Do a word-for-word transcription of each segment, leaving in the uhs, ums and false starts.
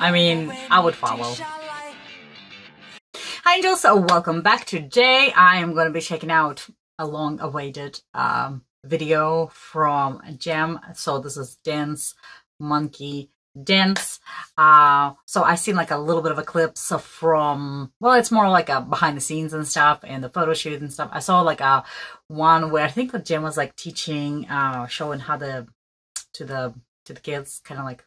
I mean, I would follow. Hi angels, so welcome back. Today I am going to be checking out a long-awaited um, video from Jam. So this is Dance Monkey Dance. Uh, so I seen like a little bit of a clip so from, well, it's more like a behind the scenes and stuff and the photo shoot and stuff. I saw like a one where I think the Jam was like teaching, uh, showing how the, to the, to the kids kind of like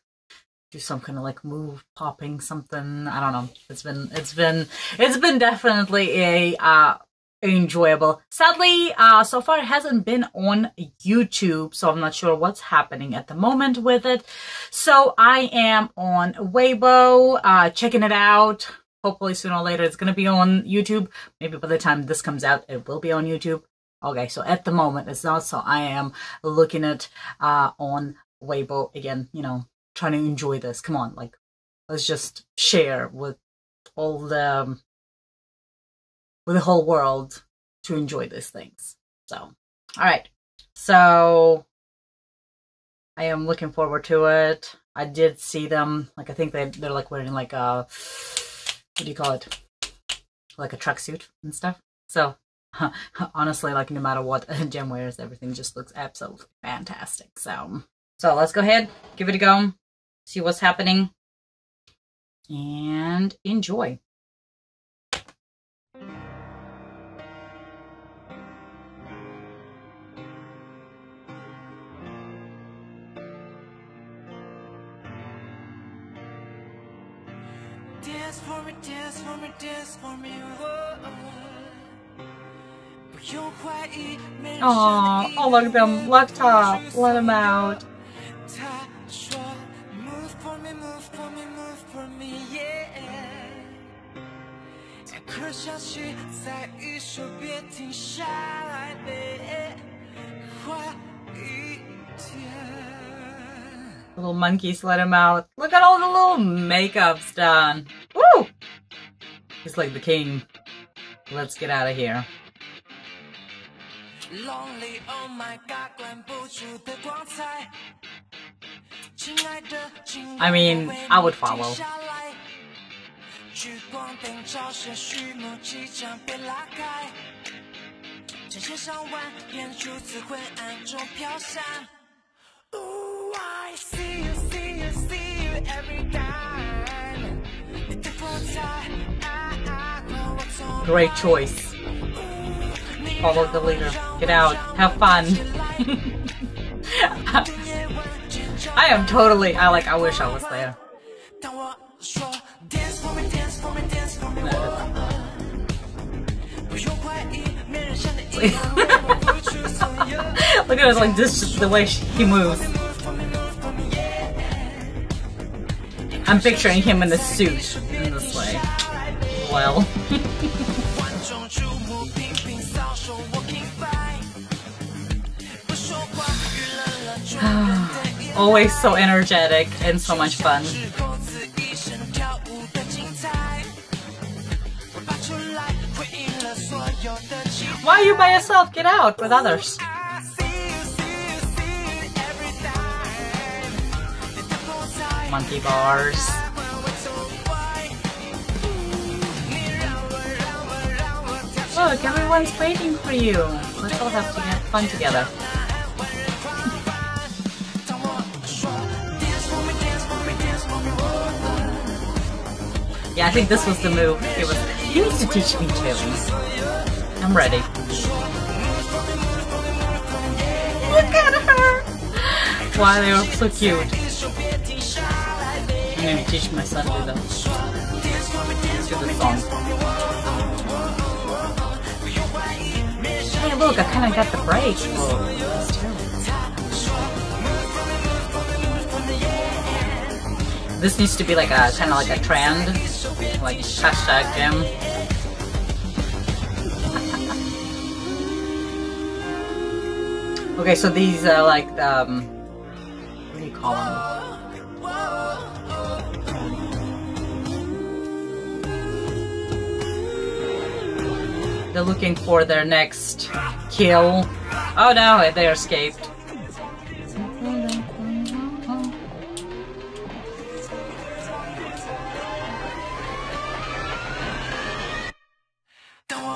do some kind of like move, popping something. I don't know. It's been, it's been, it's been definitely a, uh, enjoyable. Sadly, uh, so far it hasn't been on YouTube, so I'm not sure what's happening at the moment with it. So I am on Weibo, uh, checking it out. Hopefully sooner or later it's going to be on YouTube. Maybe by the time this comes out, it will be on YouTube. Okay, so at the moment it's not, so I am looking at, uh, on Weibo again, you know, trying to enjoy this. Come on, like, let's just share with all the... Um, with the whole world to enjoy these things. So, all right. So, I am looking forward to it. I did see them. Like, I think they, they're like wearing like a, what do you call it? Like a tracksuit and stuff. So, honestly, like no matter what Jam wears, everything just looks absolutely fantastic. So, so let's go ahead, give it a go, see what's happening, and enjoy. Dance for me, dance for me, dance for me. Oh, oh, look at them, locked up, let them out. Move for me, move for me, move for me, yeah. Little monkeys let him out. Look at all the little makeups done. Woo! He's like the king. Let's get out of here. Lonely, oh my God, I mean, I would follow. Ooh, I see you, see you, see you every time. Great choice. Follow the leader. Get out. Have fun. I am totally, I like, I wish I was there. Look at us, like, this is the way he moves. I'm picturing him in a suit in this way. Well. Always so energetic and so much fun. Why are you by yourself? Get out with others. Monkey bars. Look, everyone's waiting for you. Let's all have to have fun together. Yeah, I think this was the move. It was. He needs to teach me too. I'm ready. Look at her! Why they are so cute. I'm going to teach my son to the, to the song. Hey look, I kind of got the break. Whoa, this needs to be like a, kind of like a trend, like hashtag Jam. Okay, so these are like the, um, what do you call them? They're looking for their next kill. Oh no, they escaped.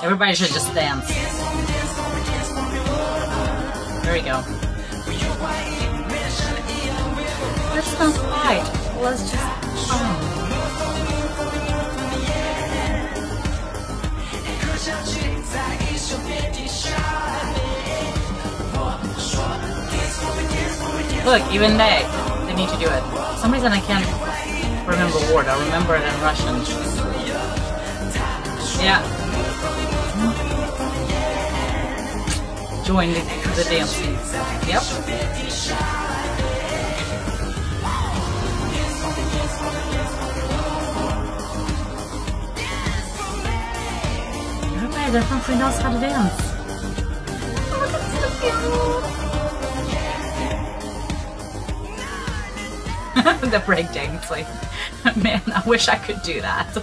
Everybody should just dance. There we go. Let's not fight. Let's just... Oh. Look, even they, they need to do it. For some reason I can't remember the word, I remember it in Russian. Yeah. Join the, the dance. Yep. Everybody, they're from Free Dance, how to dance. Oh, that's so cute. The breakdance, like, man, I wish I could do that.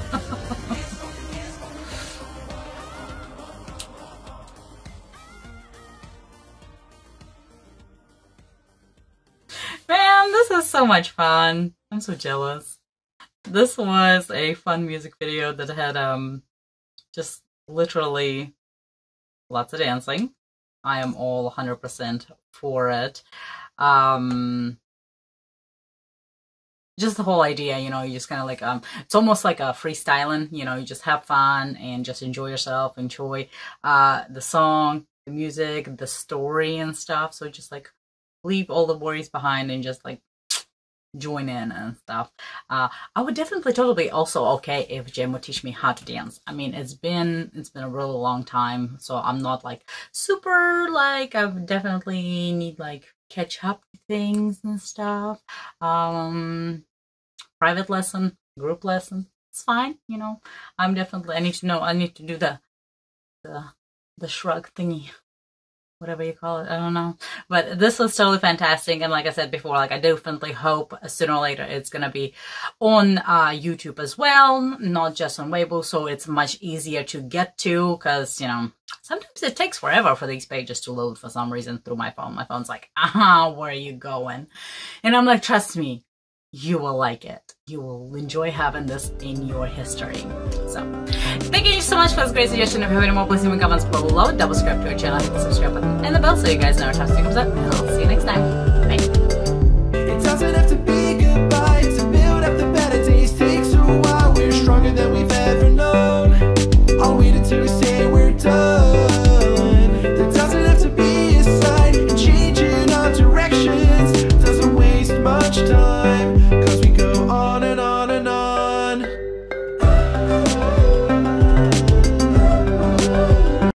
Man, this is so much fun. I'm so jealous. This was a fun music video that had um just literally lots of dancing. I am all one hundred percent for it. Um... Just the whole idea, you know, you just kind of like, um, it's almost like a freestyling, you know, you just have fun and just enjoy yourself, enjoy uh, the song, the music, the story and stuff. So just like leave all the worries behind and just like join in and stuff. Uh, I would definitely totally also okay if Jam would teach me how to dance. I mean, it's been, it's been a really long time. So I'm not like super like, I would definitely need like catch up things and stuff. Um, private lesson, group lesson, it's fine, you know. I'm definitely, I need to know, I need to do the, the, the shrug thingy, whatever you call it, I don't know. But this was totally fantastic, and like I said before, like I definitely hope sooner or later it's gonna be on uh, YouTube as well, not just on Weibo, so it's much easier to get to, because, you know, sometimes it takes forever for these pages to load for some reason through my phone. My phone's like, aha, where are you going? And I'm like, trust me, you will like it. You will enjoy having this in your history. So, thank you so much for this great suggestion. If you have any more, please leave in comments below. Double subscribe to our channel, hit the subscribe button and the bell so you guys know our top comes up. And I'll see you next time.